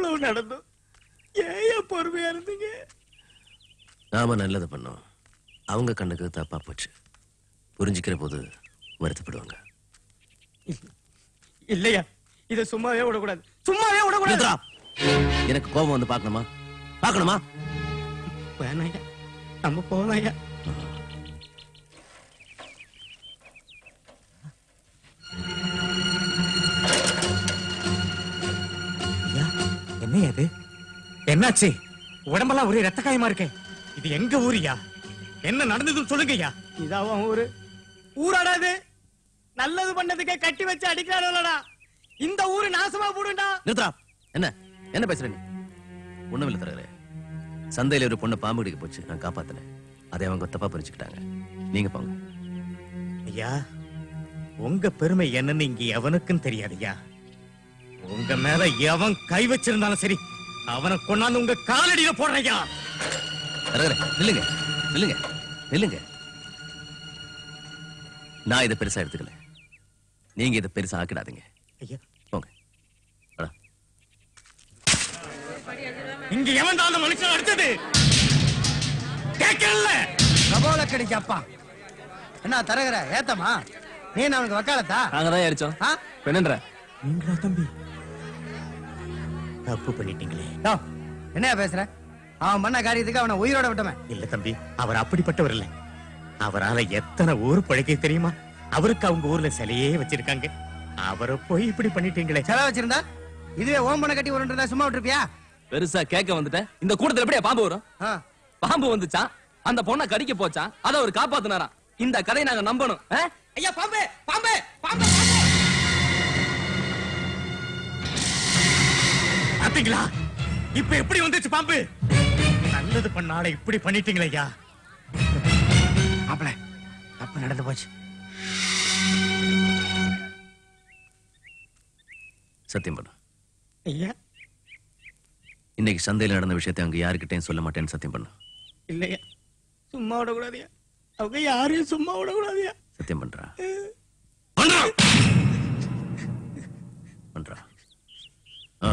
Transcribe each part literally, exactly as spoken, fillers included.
இவ்வளவு நடந்து ஏன் பொறுமையா இருந்தீங்க? நாம நல்லது பண்ணோம், அவங்க கண்ணுக்கு தப்பா போச்சு. புரிஞ்சுக்கிற போது வருத்தப்படுவாங்க. இல்லையா, இதை சும்மாவே விடக்கூடாது, சும்மாவே விடக்கூடாது. எனக்கு கோபம் வந்து பார்க்கணுமா? பார்க்கணுமா? வேணாயா, நம்ம போனாயா. என்ன அது? என்னாச்சு? உடம்பெல்லாம் ஒரே ரத்த காயமா இருக்கே. இது எங்க ஊரியா? என்ன நடந்ததுன்னு சொல்லுங்கயா. இதாவும் ஊரு ஊராடாது. நல்லது பண்ணதுக்கே கட்டி வச்சு அடிக்கிறாடா. இந்த ஊரு நாசமா போடுடா. நித்ரா, என்ன என்ன பேசுற நீ? ஒண்ணுமில்ல தரகரே, சந்தையில ஒரு பொண்ணு பாம்பு கடிக்க போச்சு, நான் காப்பாத்தினேன். அதை அவங்க தப்பா புரிஞ்சுக்கிட்டாங்க. நீங்க பாங்க ஐயா, உங்க பெருமை என்னன்னு இங்க எவனுக்கும் தெரியாதுயா. உங்க மேல எவன் கை வச்சிருந்தாலும் சரி, அவனை கொண்டாந்து உங்க காலடியில போடுறையா. நில்லுங்க நில்லுங்க நில்லுங்க. நான் இதை பெருசா எடுத்துக்கல, நீங்க இதை பெருசா ஆக்கிடாதீங்க. போங்க. இங்க எவன் தான் மனுஷன் அடுத்தது கேட்கல. கபோல கிடைக்கப்பா. என்ன தரகர ஏத்தமா? நீ அவனுக்கு வக்காலத்தா? நாங்கதான் ஏறிச்சோம். பெண்ணுன்ற நீங்களா தம்பி? தப்பு பண்ணிட்டீங்களே. என்ன பேசுற? அவன் பண்ண காரியத்துக்கு அவனை உயிரோட விட்டமே. இல்ல தம்பி, அவர் அப்படிப்பட்டவர் இல்லை. அவரால் எத்தனை ஊர் பழக்க தெரியுமா? அவருக்கு அவங்க ஊர்ல சிலையே வச்சிருக்காங்க. அவரை போய் இப்படி பண்ணிட்டீங்களே. சிலை வச்சிருந்தா இதுவே ஓம் பண்ண கட்டி ஒரு சும்மா விட்டுருப்பியா? பெருசா கேட்க வந்துட்டேன். இந்த கூட்டத்தில் எப்படியா பாம்பு வரும்? பாம்பு வந்துச்சா, அந்த பொண்ணை கடிக்க போச்சான், அதை அவர் காப்பாத்தினாரா. இந்த கதையை நாங்க நம்பணும். ஐயா பாம்பு பாம்பு பாம்பு. பாத்தீங்களா இப்ப எப்படி வந்துச்சு பாம்பு? நல்லது பண்ணால இப்படி பண்ணிட்டீங்களே ஐயா. மாப்பிள்ள தப்பு நடந்து போச்சு. சத்தியம் பண்ணு ஐயா, இன்னைக்கு சந்தையில் நடந்த விஷயத்தை அங்க யாருக்கிட்டையும் சொல்ல மாட்டேன்னு சத்தியம் பண்ணு. இல்லையா, சும்மா விடக்கூடாதியா. அவங்க யாரையும் சும்மா விடக்கூடாதியா. சத்தியம் பண்றா? பண்றா? ஆ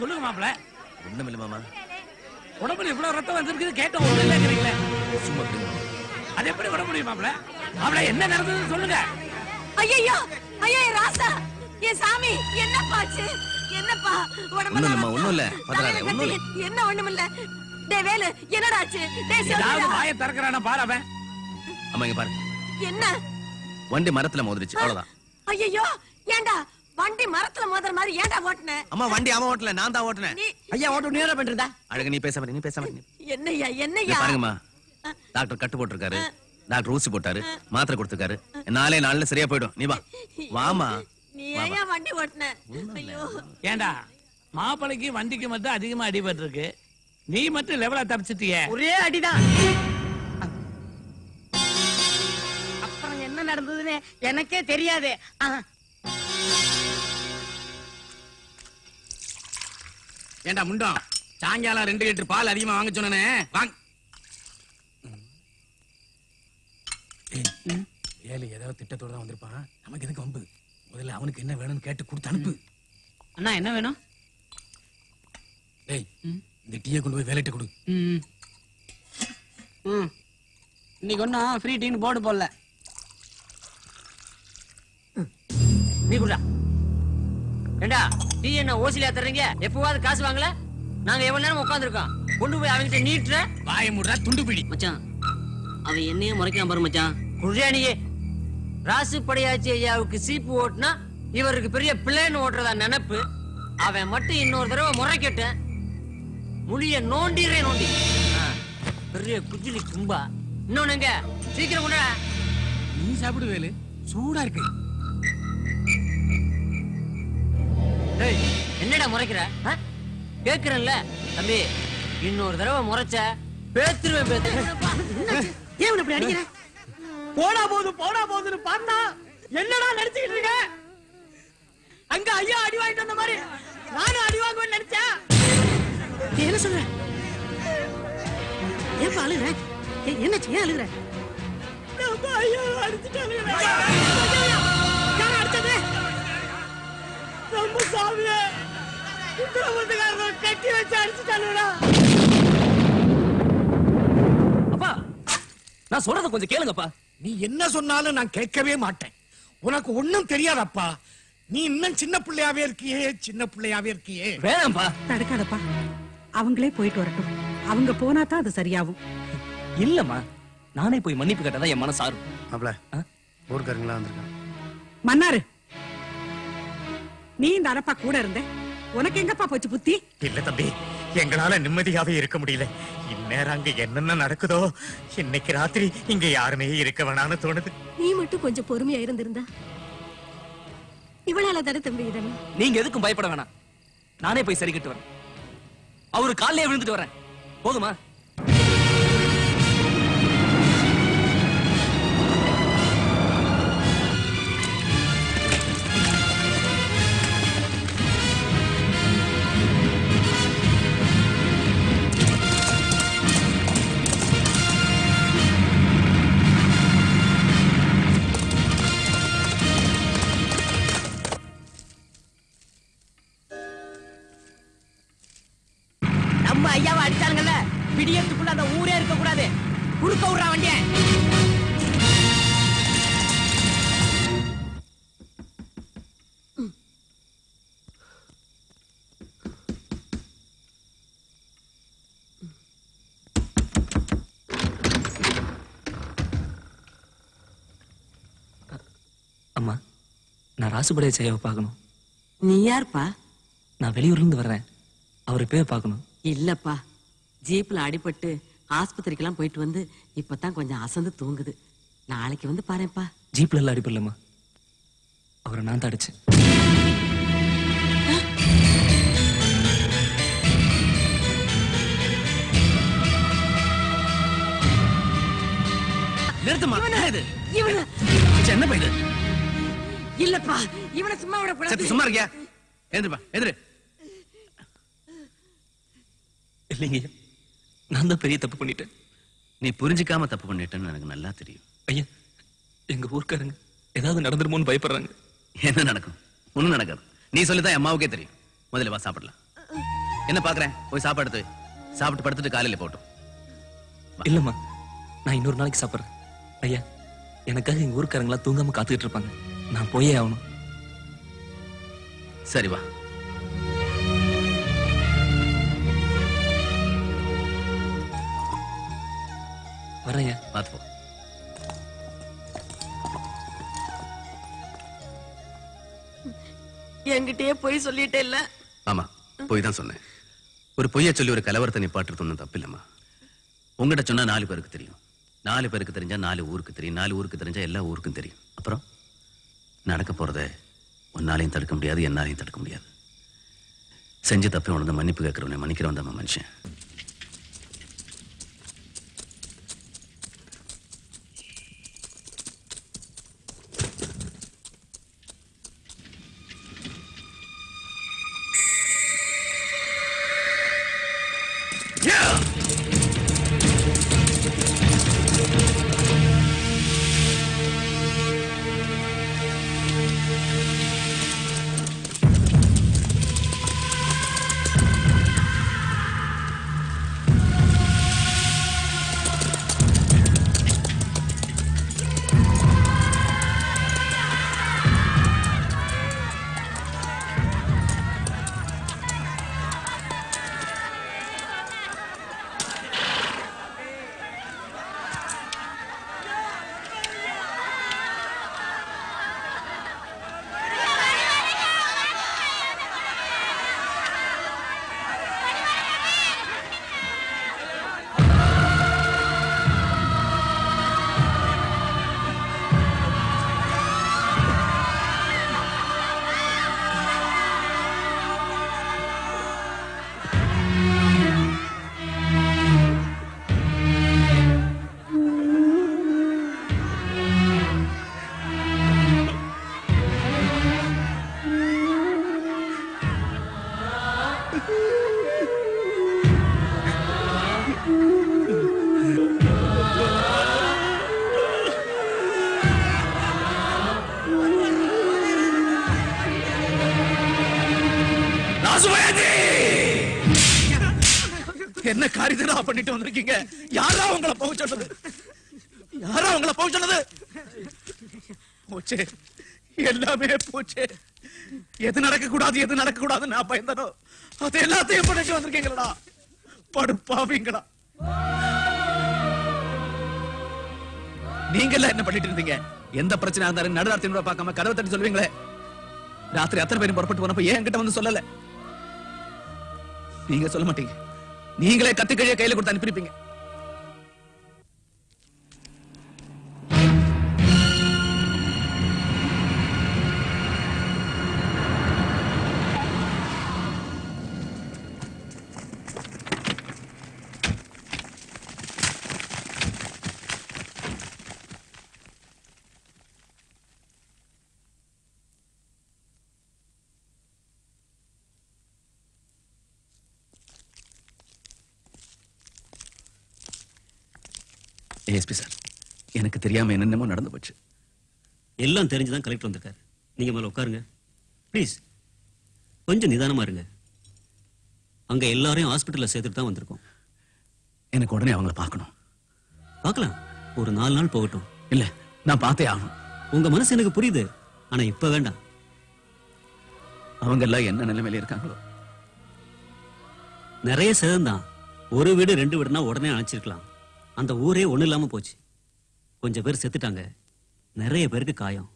சொல்லுங்க மாப்பிள்ள. ஒண்ணுமில்ல மாமா, உடம்புல இவ்வளவு ரத்தம் வந்திருக்கு கேட்ட ஒண்ணுமில்ல கேக்குறீங்களே. சும்மா அது எப்படி உடம்பு முடியும் மாப்பிள்ள? மாப்பிள்ள என்ன நடந்ததுன்னு சொல்லுங்க. ஐயோ ஐயோ ராசா, ஏ சாமி என்ன பாச்சு? என்னப்பா உடம்புல? ஒண்ணுமில்ல ஒண்ணுமில்ல பதறாதே. ஒண்ணுமில்ல என்ன? ஒண்ணுமில்ல டேய் வேலு, என்னடா ஆச்சு? டேய் சொல்லுடா. நான் வாயை தரக்கறானே பாரு அவன். அம்மா இங்க பாரு. என்ன? வண்டி மரத்துல மோதிருச்சு அவ்வளவுதான். ஐயோ ஏண்டா வண்டி மரத்துல மோதற மாதிரி ஏண்டா ஓட்டனே? அம்மா வண்டி அவன் ஓட்டல, நான் தான் ஓட்டனே. ஐயா ஓட்டு நீரா பண்றதா? அழகு நீ பேசாம நீ பேசாம என்னய்யா என்னய்யா? பாருங்கம்மா, டாக்டர் கட்டு போட்டுருக்காரு, டாக்டர் ஊசி போட்டாரு, மாத்திரை கொடுத்துருக்காரு, நாளே நாள்ல சரியா போய்டும். நீ வா வாமா. நீ ஏன் வண்டி ஓட்டனே? ஐயோ ஏண்டா மாப்பிளைக்கு வண்டிக்கு மட்டும் அதிகமா அடிபட்டு இருக்கு, நீ மட்டும் லெவலா தப்பிச்சிட்டியே. ஒரே அடிதான். அப்புறம் என்ன நடந்ததுன்னு எனக்கே தெரியாது. ஏண்டா முண்டம், சாயங்காலம் ரெண்டு லிட்டர் பால் அதிகமா வாங்க சொன்னே. வாங்க ஏழு, ஏதாவது திட்டத்தோட தான் வந்திருப்பான். நமக்கு எதுக்கு வம்பு? முதல்ல அவனுக்கு என்ன வேணும்னு கேட்டு கொடுத்து அனுப்பு. அண்ணா என்ன வேணும்? டேய் இந்த டீயை கொண்டு போய் வேலையிட்டு கொடு. இன்னைக்கு ஒன்னும் ஃப்ரீ டீன்னு போர்டு போடல. நீ குடுடா. ஏண்டா டீ என்ன ஓசிலியா தர்றீங்க? எப்பவாவது காசு வாங்கல? நாங்க எவ்வளவு நேரம் உட்கார்ந்திருக்கோம். கொண்டு போய் அவங்க கிட்ட நீட்ற வாய மூடுற துண்டு பிடி. மச்சான் அவன் என்னையே முறைக்காம பாரு மச்சான். குழியானியே ராசு படையாச்சி ஐயாவுக்கு சீப்பு ஓட்டுனா இவருக்கு பெரிய பிளேன் ஓட்டுறதா நினைப்பு. அவன் மட்டும் இன்னொரு தடவை முறைக்கட்ட முழிய நோண்டிடுறேன். நோண்டி பெரிய குஜிலி கும்பா. இன்னொன்னுங்க சீக்கிரம் கொண்டா. நீ சாப்பிடுவேலு, சூடா இருக்கு. என்னடா முறைக்கிற? கேக்குறேன்ல தம்பி, இன்னொரு தடவை முறைச்ச பேத்துருவேன். பேத்து ஏன் இப்படி அடிக்கிற? போடா போது போடா போதுன்னு பண்ணா என்னடா நடிச்சிட்டு இருக்க? அங்க ஐயா அடி வாங்கிட்டு வந்த மாதிரி நானும் அடி வாங்குவேன்னு நினைச்சேன். என்ன சொல்ற? ஏன் அழுகுற? என்னாச்சு? ஏன் அழுகுற? ஐயா அடிச்சுட்டாங்க. யார அடிச்சது? நம்ம சாமிய குற்றவாளிகள் கட்டி வச்சு அடிச்சுட்டாங்கடா. அப்பா, நான் சொல்றத கொஞ்சம் கேளுங்கப்பா. நீ என்ன சொன்னாலும் நான் கேட்கவே மாட்டேன். உனக்கு ஒண்ணும் தெரியாதப்பா. நீ இன்னும் சின்ன பிள்ளையாவே இருக்கியே சின்ன பிள்ளையாவே இருக்கியே. வேணாம்பா, தடுக்காதப்பா. அவங்களே போயிட்டு வரட்டும். அவங்க போனா தான் அது சரியாகும். இல்லம்மா, நானே போய் மன்னிப்பு கேட்டதா என் மனசு ஆறும். அவள ஊர்க்காரங்களா வந்திருக்கான். மன்னாரு, நீ இந்த அரப்பா கூட இருந்த உனக்கு எங்கப்பா போச்சு புத்தி? இல்ல தம்பி, எங்களால நிம்மதியாவே இருக்க முடியல. இந்நேரம் அங்க என்னென்ன நடக்குதோ. இன்னைக்கு ராத்திரி இங்க யாருமே இருக்க வேணான்னு தோணுது. நீ மட்டும் கொஞ்சம் பொறுமையா இருந்திருந்தா இவளால தானே தம்பி இதெல்லாம். நீங்க எதுக்கும் பயப்பட வேணாம். நானே போய் சரி கட்டு வரேன். அவரு காலையில விழுந்துட்டு வரேன். போதுமா? ராசு படையாச்சியை பார்க்கணும். நீ யார்ப்பா? நான் வெளியூர்ல இருந்து வர்றேன். அவரை போய் பார்க்கணும். இல்லப்பா, ஜீப்ல அடிபட்டு ஆஸ்பத்திரிக்கெல்லாம் போயிட்டு வந்து இப்பதான் கொஞ்சம் அசந்து தூங்குது. நாளைக்கு வந்து பாருப்பா. ஜீப்ல எல்லாம் அடிபடலமா? அவரை நான் தடிச்சேன். நிறுத்துமா இது? இவன் என்ன பையது? இல்லப்பா, இவனை சும்மா விடக்கூடாது. சும்மா இருக்கியா? எந்திருப்பா, எந்திரு. இல்லைங்க, நான் தான் பெரிய தப்பு பண்ணிட்டேன். நீ புரிஞ்சுக்காம தப்பு பண்ணிட்டேன்னு எனக்கு நல்லா தெரியும். ஐயா, எங்க ஊர்க்காரங்க ஏதாவது நடந்துருமோன்னு பயப்படுறாங்க. என்ன நடக்கும்? ஒன்னும் நடக்காது. நீ சொல்லிதான் அம்மாவுக்கே தெரியும். முதல்ல வா, சாப்பிடலாம். என்ன பாக்குறேன்? போய் சாப்பாடு சாப்பிட்டு படுத்துட்டு காலையில போட்டோம். இல்லம்மா, நான் இன்னொரு நாளைக்கு சாப்பிட்றேன். ஐயா, எனக்காக எங்க ஊர்க்காரங்களா தூங்காம காத்துக்கிட்டு இருப்பாங்க. நான் போயே ஆகணும். சரி வா. வரையா பார்த்து போ. என்கிட்டயே போய் சொல்லிட்டே இல்ல? ஆமா, போய் தான் சொன்னேன். ஒரு பொய்யை சொல்லி ஒரு கலவரத்தை நிப்பாட்டுறதுன்னு தப்பு இல்லம்மா. உங்ககிட்ட சொன்னா நாலு பேருக்கு தெரியும். நாலு பேருக்கு தெரிஞ்சா நாலு ஊருக்கு தெரியும். நாலு ஊருக்கு தெரிஞ்சா எல்லா ஊருக்கும் தெரியும். அப்புறம் நடக்க போறதை உன்னாலையும் தடுக்க முடியாது, என்னாலையும் தடுக்க முடியாது. செஞ்ச தப்பை உணர்ந்து மன்னிப்பு கேட்கிறவனே மன்னிக்கிறவன் தான் மனுஷன். என்னமா பண்ணிட்டு வந்திருக்கீங்க? யாரா உங்களை போக சொன்னது? யாரா உங்களை போக சொன்னது? போச்சே, எல்லாமே போச்சே. எது நடக்க கூடாது எது நடக்க கூடாது நான் பயந்தனோ அது எல்லாத்தையும் பண்ணிட்டு வந்திருக்கீங்களா? படுப்பாவீங்களா? நீங்க எல்லாம் என்ன பண்ணிட்டு இருந்தீங்க? எந்த பிரச்சனை இருந்தாலும் நடுராத்திரி பார்க்காம கதவை தட்டி சொல்லுவீங்களே. ராத்திரி அத்தனை பேரும் புறப்பட்டு போனப்ப ஏன் என்கிட்ட வந்து சொல்லல? நீங்க சொல்ல மாட்டீங்க, நீங்களே கத்துக்கிழிய கையில கொடுத்து அனுப்பிருப்பீங்க. ஏஎஸ்பி சார், எனக்கு தெரியாம என்னென்னமோ நடந்து போச்சு. எல்லாம் தெரிஞ்சுதான் கலெக்டர் வந்திருக்காரு. நீங்க மேல உட்காருங்க ப்ளீஸ். கொஞ்சம் நிதானமா இருங்க. அங்க எல்லாரையும் ஹாஸ்பிட்டல்ல சேர்த்துட்டு தான் வந்திருக்கோம். எனக்கு உடனே அவங்கள பார்க்கணும். பார்க்கலாம், ஒரு நாலு நாள் போகட்டும். இல்ல, நான் பார்த்தே ஆகணும். உங்க மனசு எனக்கு புரியுது, ஆனா இப்ப வேண்டாம். அவங்க எல்லாம் என்ன நிலைமையில இருக்காங்களோ. நிறைய சேதம்தான். ஒரு வீடு ரெண்டு வீடுனா உடனே அணைச்சிருக்கலாம். அந்த ஊரே ஒண்ணு இல்லாம போச்சு. கொஞ்சம் பேர் செத்துட்டாங்க, நிறைய பேருக்கு காயம்.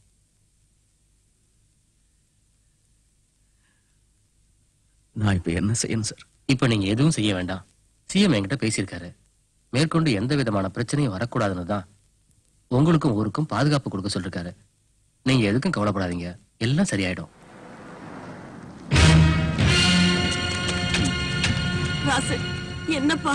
நான் இப்ப என்ன செய்யணும் சார்? இப்ப நீங்க எதுவும் செய்ய வேண்டாம். சிஎம் என்கிட்ட பேசியிருக்காரு, மேற்கொண்டு எந்த விதமான பிரச்சனையும் வரக்கூடாதுன்னு தான் உங்களுக்கும் ஊருக்கும் பாதுகாப்பு கொடுக்க சொல்லிருக்காரு. நீங்க எதுக்கும் கவலைப்படாதீங்க, எல்லாம் சரியாயிடும். என்னப்பா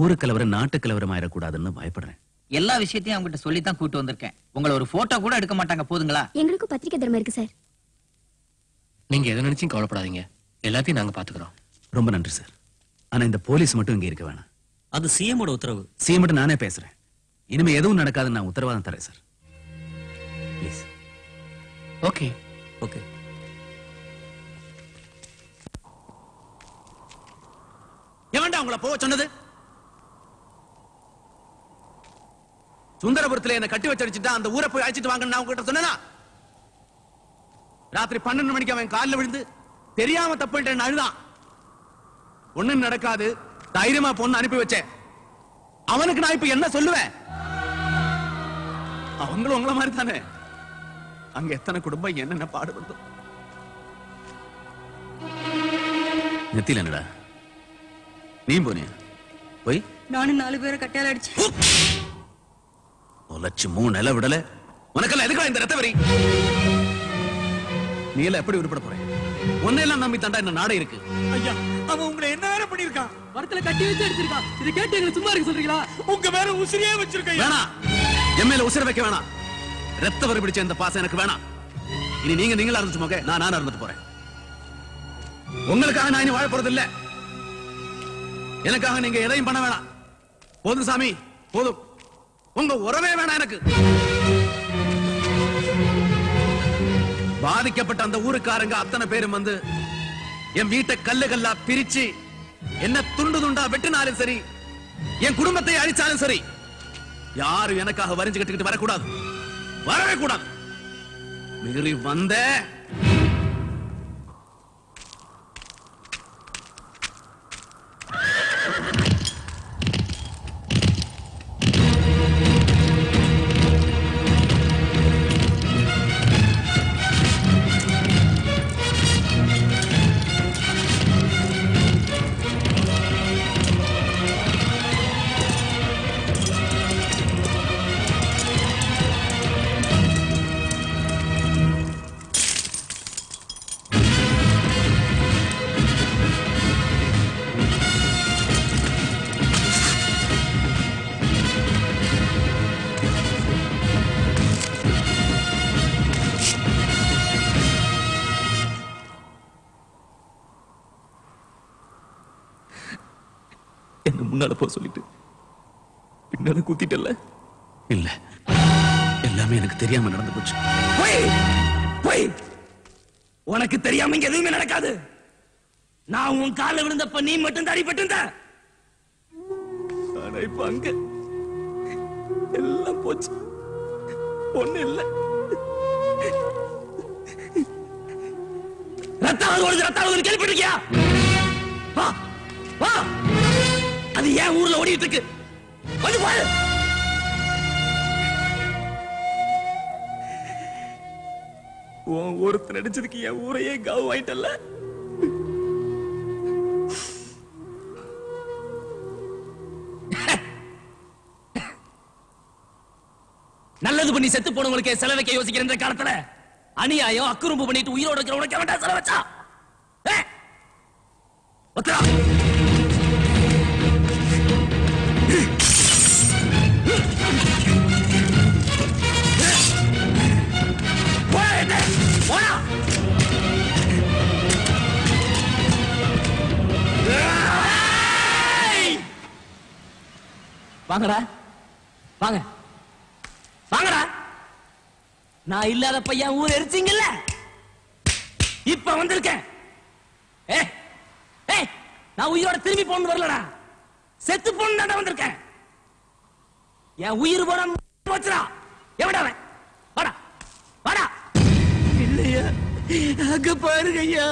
ஊரு கலவரம் நாட்டு கலவரம் ஆயிடக்கூடாதுன்னு பயப்படுறேன். எல்லா விஷயத்தையும் அவங்ககிட்ட சொல்லி தான் கூட்டு வந்திருக்கேன். உங்களை ஒரு போட்டோ கூட எடுக்க மாட்டாங்க, போதுங்களா? எங்களுக்கு பத்திரிக்கை தர்மம் இருக்கு சார். நீங்க எதை நினைச்சும் கவலைப்படாதீங்க, எல்லாத்தையும் நாங்க பாத்துக்கிறோம். ரொம்ப நன்றி சார். ஆனா இந்த போலீஸ் மட்டும் இங்க இருக்க வேணாம், அது சிஎமோட உத்தரவு. சிஎம் மட்டும் நானே பேசுறேன். இனிமே எதுவும் நடக்காது, நான் உத்தரவாதம் தரேன் சார். ப்ளீஸ். Okay okay. எவன்டா உங்களை போக சொன்னது? சுந்தரபுரத்துல என்ன கட்டி வச்சடிச்சுட்டா அந்த ஊரை போய் அழைச்சிட்டு வாங்கன்னு நான் உங்ககிட்ட சொன்னேனா? ராத்திரி பன்னெண்டு மணிக்கு அவன் காலில் விழுந்து தெரியாம தப்பிட்டேன்னு அழுதான். ஒண்ணும் நடக்காது, தைரியமா போன்னு அனுப்பி வச்சேன். அவனுக்கு நான் இப்ப என்ன சொல்லுவேன்? அவங்களும் உங்களை மாதிரி தானே. அங்க எத்தனை குடும்பம் என்னென்ன பாடுபடுது. நெத்தில என்னடா? நீ போனியா? போய் நானும் நாலு பேரை கட்டையால அடிச்சு ஒலச்சு மூணு இலை விடல. உனக்கெல்லாம் எதுக்கா இந்த ரத்த வரி? நீ எல்லாம் எப்படி உருப்பட போறேன்? ஒன்னெல்லாம் நம்பி தாண்டா இந்த நாடே இருக்கு. ஐயா, அவன் உங்களை என்ன வேற பண்ணியிருக்கான்? வரத்துல கட்டி வச்சு அடிச்சிருக்கான். இதை கேட்டு எங்களை சும்மா இருக்க சொல்றீங்களா? உங்க மேல உசிரியே வச்சிருக்கேன். வேணாம், என் மேல உசிர வைக்க வேணாம். ரத்த வரி பிடிச்ச இந்த பாசம் எனக்கு வேணாம். இனி நீங்க நீங்களா இருந்துச்சுமோக்க, நான் நானும் இருந்துட்டு போறேன். உங்களுக்காக நான் இனி வாழ போறது இல்ல. எனக்காக நீங்க எதையும் பண்ண வேணாம். போதும் சாமி, போதும். உங்க உறவே வேணாம் எனக்கு. பாதிக்கப்பட்ட அந்த ஊருக்காரங்க அத்தனை பேரும் வந்து என் வீட்டை கல்லு கல்லா பிரிச்சு என்ன துண்டு துண்டா வெட்டினாலும் சரி, என் குடும்பத்தை அழிச்சாலும் சரி, யாரும் எனக்காக வரிஞ்சு கட்டுக்கிட்டு வரக்கூடாது, வரவே கூடாது. மீறி வந்த முன்னால போ சொல்லிட்டு பின்னால கூத்திட்டல்ல இல்ல எல்லாமே எனக்கு தெரியாம நடந்து போச்சு. போய் போய் உனக்கு தெரியாம இங்க எதுவுமே நடக்காது. நான் உன் கால்ல விழுந்தப்ப நீ மட்டும் தடிப்பட்டுட்ட. ஆனா இப்ப அங்க எல்லாம் போச்சு. ஒண்ணு இல்ல. ரத்தாவது ஓடுது ரத்தாவது கேள்விப்பட்டிருக்கியா? வா வா அது ஏன் ஊர்ல ஓடிட்டு இருக்கு? வந்து பாரு. ஒருத்தர் நடிச்சதுக்கு என் ஊரையே காவ் ஆயிட்டல்ல. நல்லது பண்ணி செத்து போனவங்களுக்கு செலவைக்க யோசிக்கிற காலத்துல அநியாயம் அக்குறும்பு பண்ணிட்டு உயிரோடு இருக்கிறவனுக்கு வேண்டாம் செலவச்சா. வாங்கடா வாங்க வாங்கடா. நான் இல்லாத பையன் ஊர் எரிச்சிங்கல்ல, இப்ப வந்திருக்கேன். ஏ ஏ நான் உயிரோட திரும்பி போன்னு வரலடா, செத்து போன்னு தான் வந்திருக்கேன். என் உயிர் போற போச்சுடா. எவடா வாடா வாடா. இல்லையா அங்க பாருங்க ஐயா.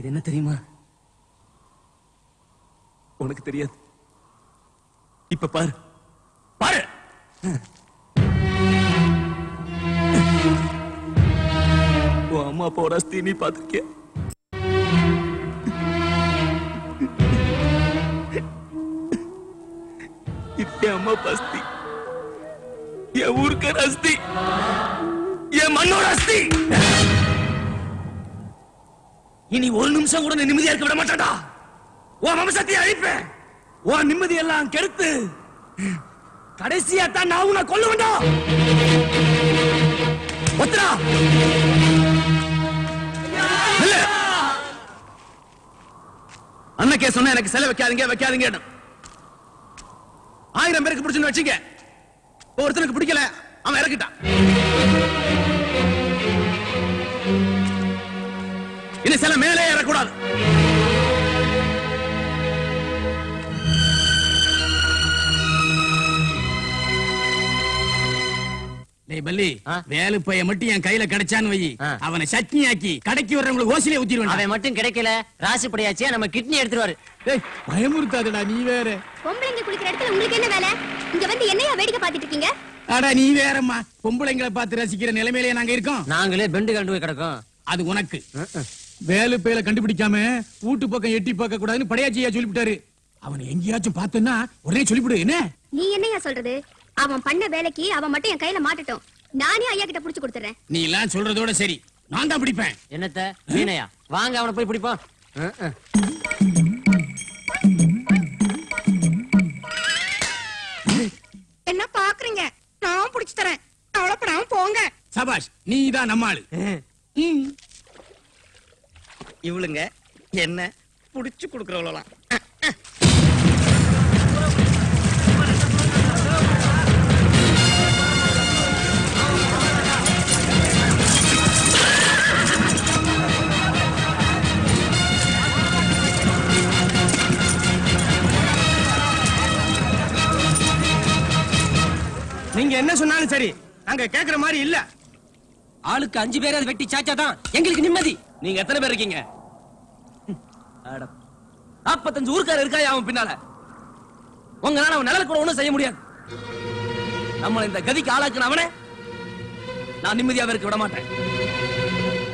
இது என்ன தெரியுமா? உனக்கு தெரியாது. இப்ப பாரு பாரு. உன் அம்மா அப்பாவோட அஸ்தி நீ பாத்திருக்கிய. இப்ப அம்மா அப்பா அஸ்தி என் ஊருக்கார அஸ்தி, என் மண்ணோட அஸ்தி. இனி ஒரு நிமிஷம் கூட நிம்மதியா இருக்க விட மாட்டேன்டா. உன் வம்சத்தை அழிப்பேன். உன் நிம்மதி எல்லாம் கெடுத்து கடைசியா தான் நான் உன்னை கொல்லுவேன்டா. ஒத்துடா அன்னைக்கே சொன்ன எனக்கு செலவு வைக்காதீங்க வைக்காதீங்க. ஆயிரம் பேருக்கு பிடிச்சுன்னு வச்சுங்க, ஒருத்தனுக்கு பிடிக்கல அவன் இறக்கிட்டான். இனி சில மேலே ஏறக்கூடாது. வேலு பைய மட்டும் என் கையில கிடைச்சான்னு வை, அவனை சட்னி ஆக்கி கடைக்கு வர்றவங்களுக்கு ஓசிலே ஊத்திடுவான். அவன் மட்டும் கிடைக்கல ராசு படையாச்சியா நம்ம கிட்னி எடுத்துருவாரு. பயமுறுத்தாதடா நீ வேற. பொம்பளைங்க குளிக்கிற இடத்துல உங்களுக்கு என்ன வேலை? இங்க வந்து என்னையா வேடிக்கை பாத்துட்டு இருக்கீங்க? அட நீ வேறம்மா, பொம்பளைங்களை பார்த்து ரசிக்கிற நிலைமையிலே நாங்க இருக்கோம். நாங்களே பெண்டு கண்டு போய் கிடக்கும். அது உனக்கு வேலு பேல கண்டுபிடிக்காம ஊட்டு பக்கம் எட்டி பார்க்க கூடாதுன்னு படையாச்சியா சொல்லிவிட்டாரு. அவன் எங்கேயாச்சும் பார்த்தேன்னா உடனே சொல்லிவிடு. என்ன நீ என்னையா சொல்றது? அவன் பண்ண வேலைக்கு அவன் மட்டும் என் கையில மாட்டட்டும், நானே ஐயா கிட்ட புடிச்சு கொடுத்துறேன். நீ எல்லாம் சொல்றதோட சரி, நான் தான் பிடிப்பேன். என்னத்த மீனையா? வாங்க அவனை போய் பிடிப்போம். என்ன பாக்குறீங்க? நான் புடிச்சு தரேன், கவலைப்படாம போங்க. சபாஷ், நீ தான் நம்ம ஆளு. இவளுங்க என்ன புடிச்சு குடுக்கறவளாம். நீங்க என்ன சொன்னாலும் சரி, நாங்க கேக்குற மாதிரி இல்ல. ஆளுக்கு அஞ்சு பேரை வெட்டி சாச்சாதான் எங்களுக்கு நிம்மதி. நீங்க எத்தனை பேர் இருக்கீங்க? நாற்பத்தஞ்சு ஊருக்கார இருக்கா அவன் பின்னால. உங்களால அவன் நிழல் கூட ஒண்ணும் செய்ய முடியாது. நம்மளை இந்த கதிக்கு ஆளாக்குன அவனே நான் நிம்மதியாக இருக்க விட மாட்டேன்.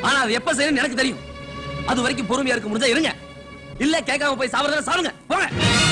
ஆனா அது எப்ப செய்யணும்னு எனக்கு தெரியும். அது வரைக்கும் பொறுமையா இருக்க முடிஞ்சா இருங்க, இல்ல கேட்காம போய் சாவறதா சாவுங்க போங்க.